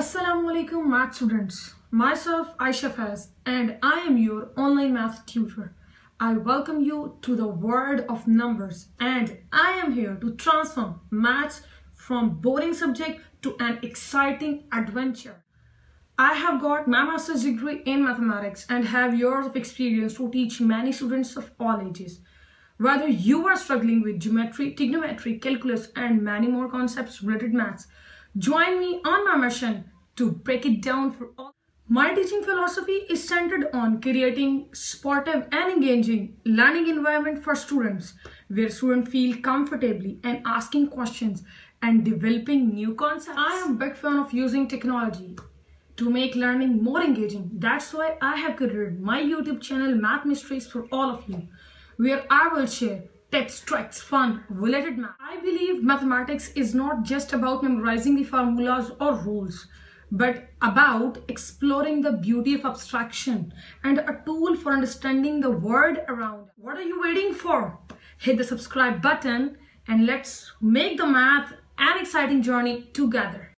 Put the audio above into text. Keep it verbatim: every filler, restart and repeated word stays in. Assalamualaikum math students, myself Aisha Faz and I am your online math tutor. I welcome you to the world of numbers and I am here to transform maths from boring subject to an exciting adventure. I have got my master's degree in mathematics and have years of experience to teach many students of all ages. Whether you are struggling with geometry, trigonometry, calculus and many more concepts related maths, join me on my mission to break it down for all. My teaching philosophy is centered on creating supportive and engaging learning environment for students, where students feel comfortably and asking questions and developing new concepts. I am a big fan of using technology to make learning more engaging. That's why I have created my YouTube channel Math Mysteries for all of you, where I will share tips, tricks, fun, related math. I believe mathematics is not just about memorizing the formulas or rules, but about exploring the beauty of abstraction and a tool for understanding the world around. What are you waiting for? Hit the subscribe button and let's make the math an exciting journey together.